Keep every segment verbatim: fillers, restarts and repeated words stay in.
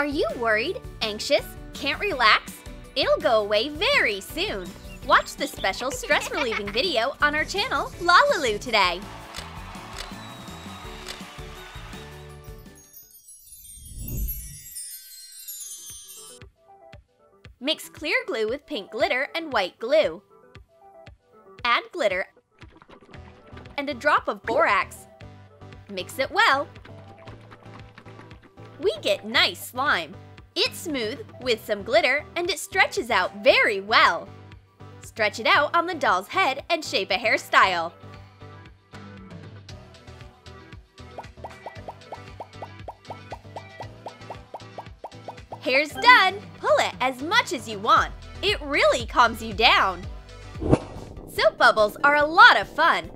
Are you worried, anxious, can't relax? It'll go away very soon. Watch the special stress-relieving video on our channel, LaLiLu, today. Mix clear glue with pink glitter and white glue. Add glitter and a drop of borax. Mix it well. We get nice slime. It's smooth with some glitter and it stretches out very well. Stretch it out on the doll's head and shape a hairstyle. Hair's done! Pull it as much as you want. It really calms you down. Soap bubbles are a lot of fun.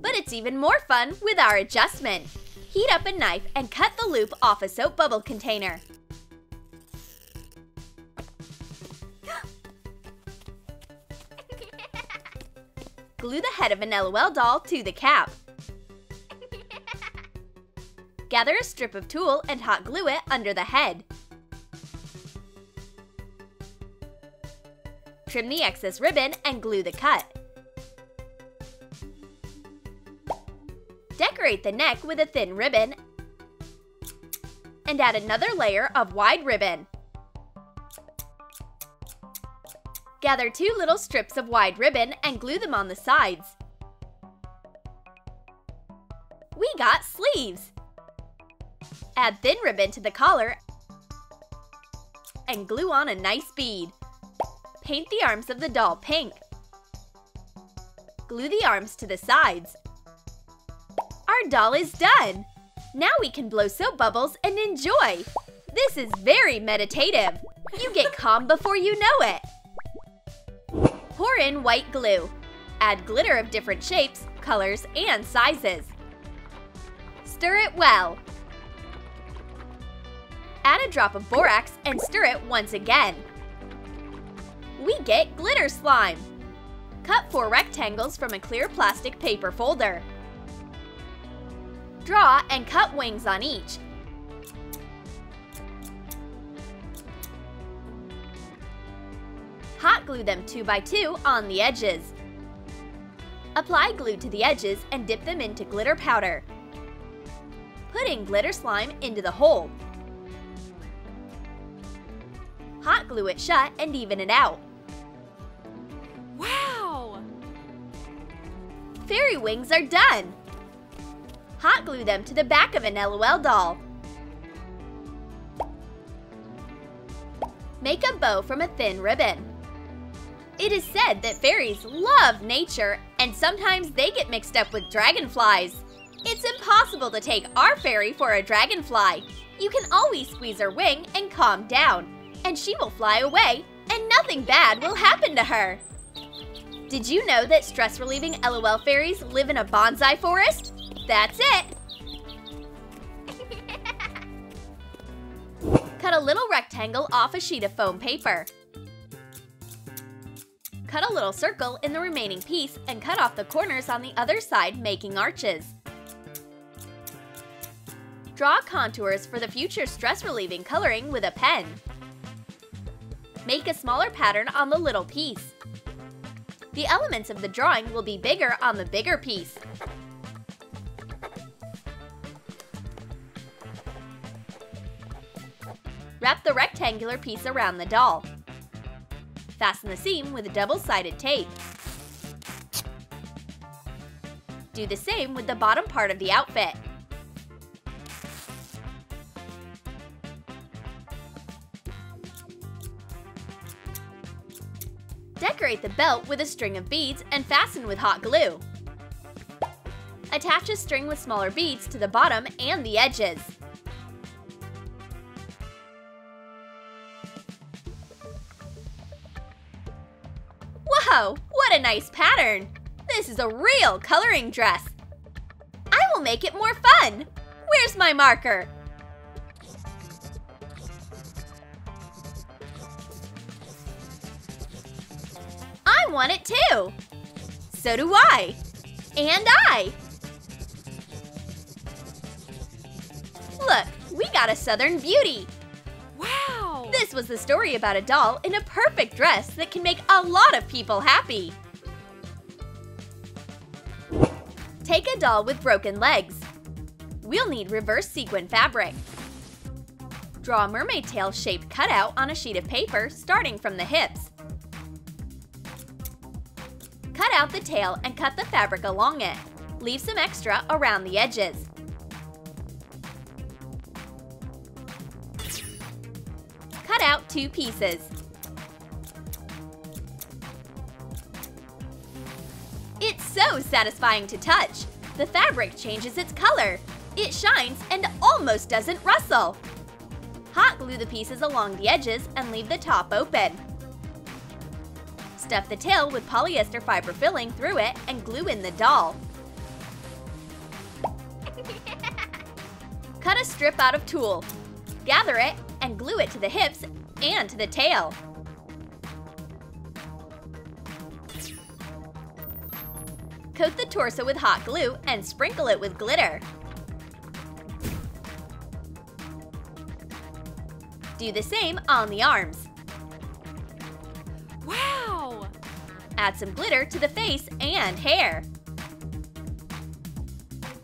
But it's even more fun with our adjustment. Heat up a knife and cut the loop off a soap bubble container. Glue the head of an LOL doll to the cap. Gather a strip of tulle and hot glue it under the head. Trim the excess ribbon and glue the cut. Decorate the neck with a thin ribbon and add another layer of wide ribbon. Gather two little strips of wide ribbon and glue them on the sides. We got sleeves! Add thin ribbon to the collar and glue on a nice bead. Paint the arms of the doll pink. Glue the arms to the sides. Our doll is done! Now we can blow soap bubbles and enjoy! This is very meditative! You get calm before you know it! Pour in white glue. Add glitter of different shapes, colors, and sizes. Stir it well. Add a drop of borax and stir it once again. We get glitter slime. Cut four rectangles from a clear plastic paper folder. Draw and cut wings on each. Hot glue them two by two on the edges. Apply glue to the edges and dip them into glitter powder. Put in glitter slime into the hole. Hot glue it shut and even it out. Wow! Fairy wings are done! Hot glue them to the back of an LOL doll. Make a bow from a thin ribbon. It is said that fairies love nature, and sometimes they get mixed up with dragonflies. It's impossible to take our fairy for a dragonfly. You can always squeeze her wing and calm down, and she will fly away, and nothing bad will happen to her. Did you know that stress-relieving LOL fairies live in a bonsai forest? That's it! Cut a little rectangle off a sheet of foam paper. Cut a little circle in the remaining piece and cut off the corners on the other side, making arches. Draw contours for the future stress-relieving coloring with a pen. Make a smaller pattern on the little piece. The elements of the drawing will be bigger on the bigger piece. Wrap the rectangular piece around the doll. Fasten the seam with a double-sided tape. Do the same with the bottom part of the outfit. Decorate the belt with a string of beads and fasten with hot glue. Attach a string with smaller beads to the bottom and the edges. What a nice pattern! This is a real coloring dress! I will make it more fun! Where's my marker? I want it too! So do I! And I! Look, we got a Southern Beauty! This was the story about a doll in a perfect dress that can make a lot of people happy. Take a doll with broken legs. We'll need reverse sequin fabric. Draw a mermaid tail shaped cutout on a sheet of paper starting from the hips. Cut out the tail and cut the fabric along it. Leave some extra around the edges. Cut out two pieces. It's so satisfying to touch. The fabric changes its color. It shines and almost doesn't rustle. Hot glue the pieces along the edges and leave the top open. Stuff the tail with polyester fiber filling through it and glue in the doll. Cut a strip out of tulle. Gather it and glue it to the hips and to the tail. Coat the torso with hot glue and sprinkle it with glitter. Do the same on the arms. Wow! Add some glitter to the face and hair.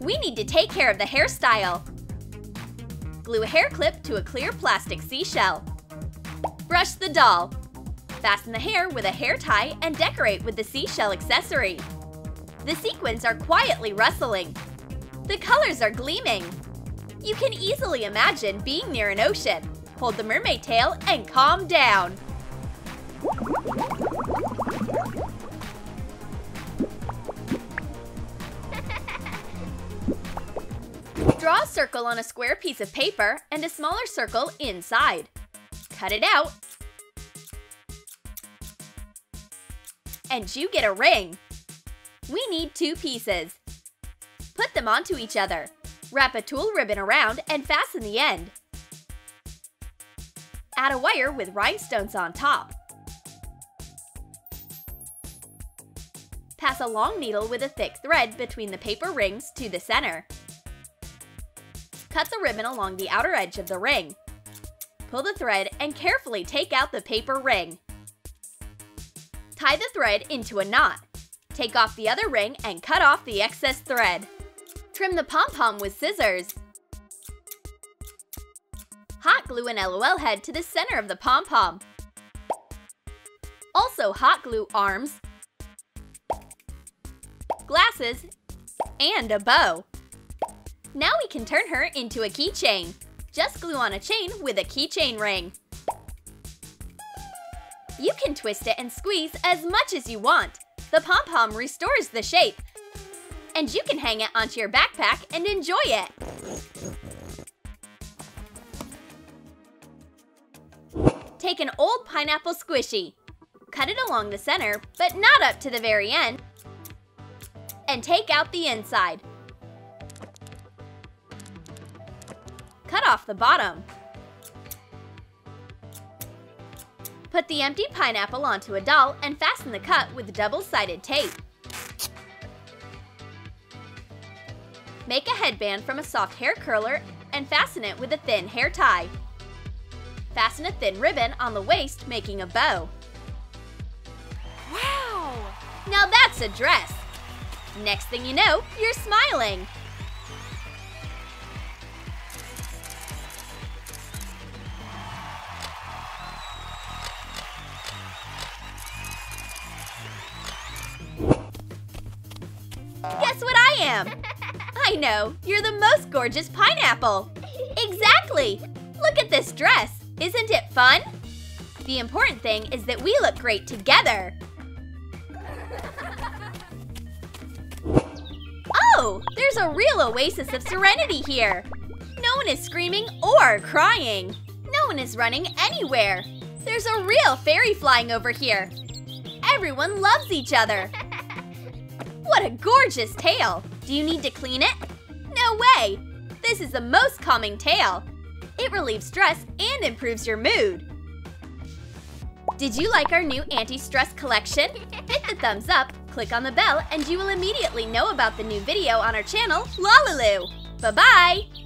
We need to take care of the hairstyle. Glue a hair clip to a clear plastic seashell. Brush the doll. Fasten the hair with a hair tie and decorate with the seashell accessory. The sequins are quietly rustling. The colors are gleaming. You can easily imagine being near an ocean. Hold the mermaid tail and calm down. Draw a circle on a square piece of paper and a smaller circle inside. Cut it out, and you get a ring. We need two pieces. Put them onto each other. Wrap a tulle ribbon around and fasten the end. Add a wire with rhinestones on top. Pass a long needle with a thick thread between the paper rings to the center. Cut the ribbon along the outer edge of the ring. Pull the thread and carefully take out the paper ring. Tie the thread into a knot. Take off the other ring and cut off the excess thread. Trim the pom-pom with scissors. Hot glue an LOL head to the center of the pom-pom. Also hot glue arms, glasses, and a bow. Now we can turn her into a keychain. Just glue on a chain with a keychain ring. You can twist it and squeeze as much as you want. The pom-pom restores the shape. And you can hang it onto your backpack and enjoy it. Take an old pineapple squishy. Cut it along the center, but not up to the very end. And take out the inside. Cut off the bottom. Put the empty pineapple onto a doll and fasten the cut with double-sided tape. Make a headband from a soft hair curler and fasten it with a thin hair tie. Fasten a thin ribbon on the waist, making a bow. Wow! Now that's a dress! Next thing you know, you're smiling! Guess what I am? I know, you're the most gorgeous pineapple! Exactly! Look at this dress! Isn't it fun? The important thing is that we look great together! Oh! There's a real oasis of serenity here! No one is screaming or crying! No one is running anywhere! There's a real fairy flying over here! Everyone loves each other! What a gorgeous tail! Do you need to clean it? No way! This is the most calming tail! It relieves stress and improves your mood. Did you like our new anti-stress collection? Hit the thumbs up, click on the bell, and you will immediately know about the new video on our channel, LaLiLu. Bye-bye!